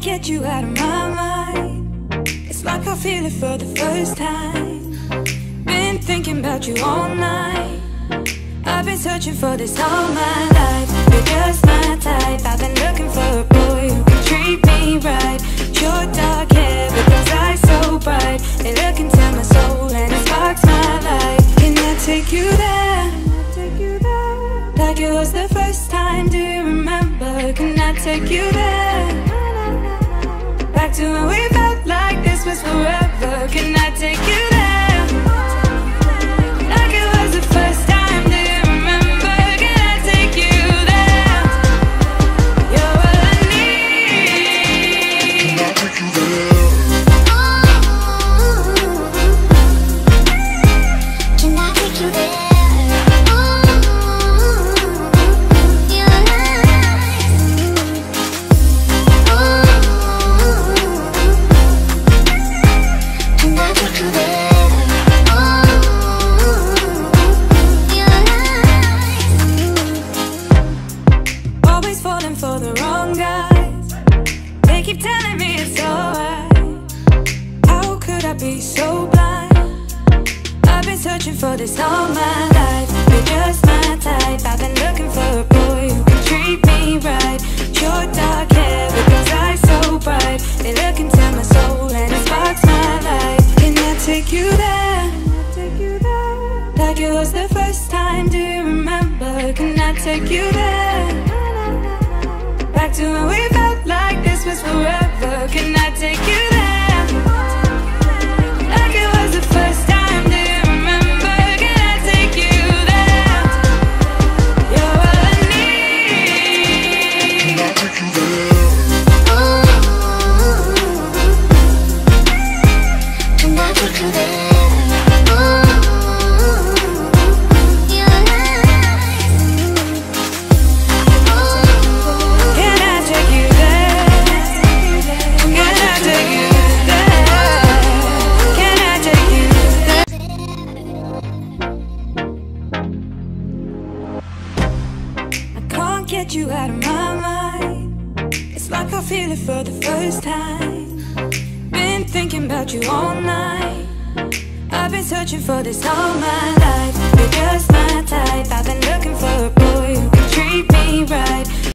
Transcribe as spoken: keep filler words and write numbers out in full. can't get you out of my mind. It's like I feel it for the first time. Been thinking about you all night. I've been searching for this all my life. You're just my type. I've been looking for a boy who can treat me right. Your dark hair with those eyes so bright. They look into my soul and it sparks my life. Can I take you there? Like it was the first time, do you remember? Can I take you there? Back to when we felt like this was forever. Can I take you there?